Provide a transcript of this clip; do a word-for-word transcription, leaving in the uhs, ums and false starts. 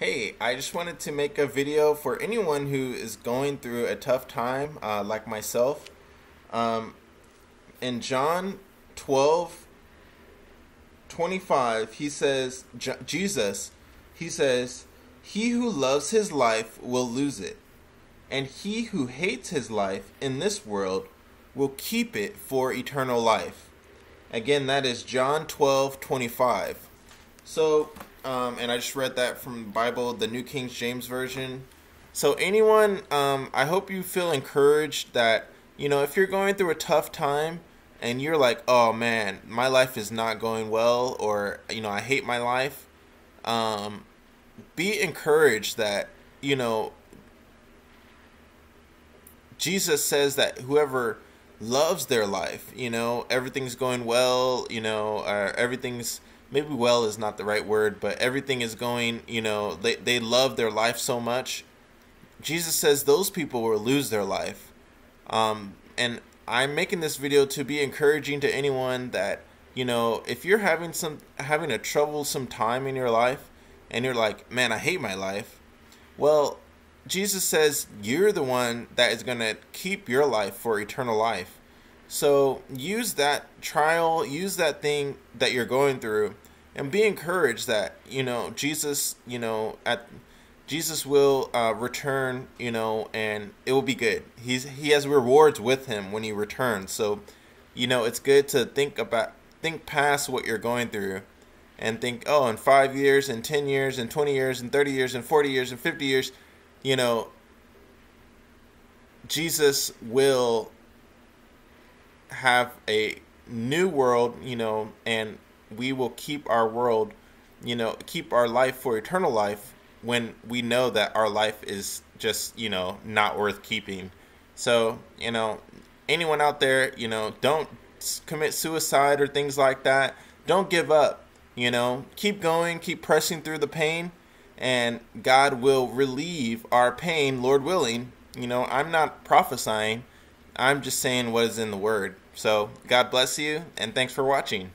Hey, I just wanted to make a video for anyone who is going through a tough time, uh, like myself. Um, in John twelve twenty-five, he says, J Jesus, he says, "He who loves his life will lose it, and he who hates his life in this world will keep it for eternal life." Again, that is John twelve twenty-five. So, Um, and I just read that from the Bible, the New King James Version. So anyone, um, I hope you feel encouraged that, you know, if you're going through a tough time and you're like, oh man, my life is not going well, or, you know, I hate my life, um, be encouraged that, you know, Jesus says that whoever loves their life, you know, everything's going well, you know, or everything's, maybe well is not the right word, but everything is going, you know, they, they love their life so much. Jesus says those people will lose their life. Um, and I'm making this video to be encouraging to anyone that, you know, if you're having some having a troublesome time in your life and you're like, man, I hate my life. Well, Jesus says you're the one that is going to keep your life for eternal life. So use that trial, use that thing that you're going through, and be encouraged that, you know, Jesus, you know, at Jesus will uh, return, you know, and it will be good. He's he has rewards with him when he returns. So, you know, it's good to think about, think past what you're going through, and think, oh, in five years, in ten years, in twenty years, in thirty years, in forty years, in fifty years, you know, Jesus will have a new world, you know, and we will keep our world, you know, keep our life for eternal life when we know that our life is just, you know, not worth keeping. So, you know, anyone out there, you know, don't commit suicide or things like that. Don't give up, you know, keep going, keep pressing through the pain, and God will relieve our pain, Lord willing. You know, I'm not prophesying, I'm just saying what is in the word. So God bless you, and thanks for watching.